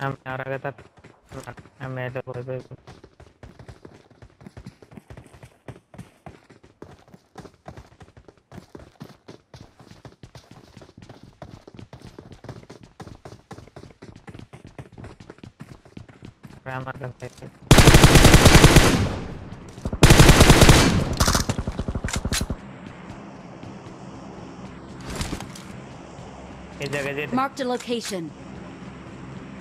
I'm not a good I'm made a boy. I'm not going to take it. Marked a location.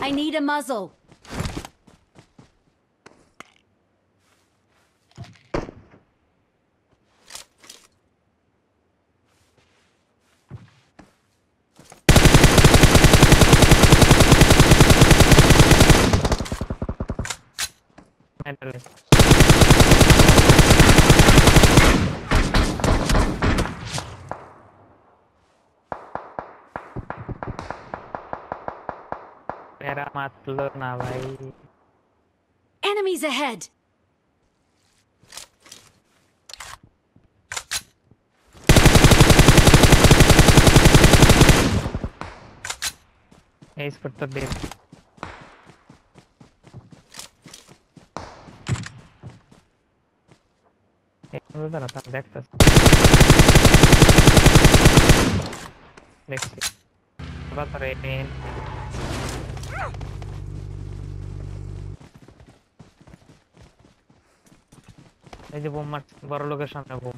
I need a muzzle. Enemies ahead. Ace for the bit. Let's see. What rain? I did one much for a location of home.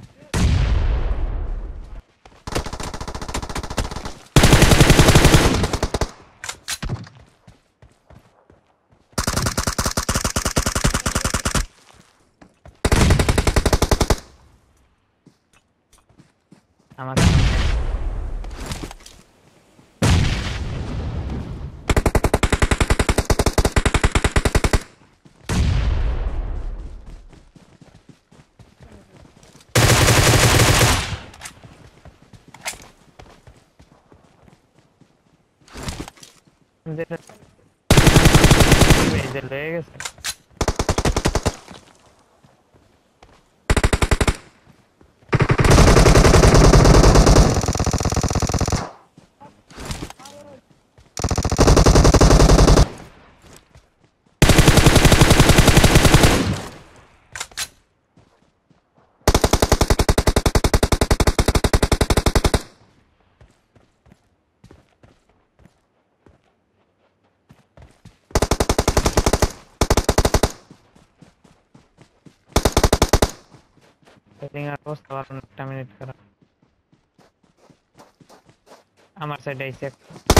I'm outside dissect.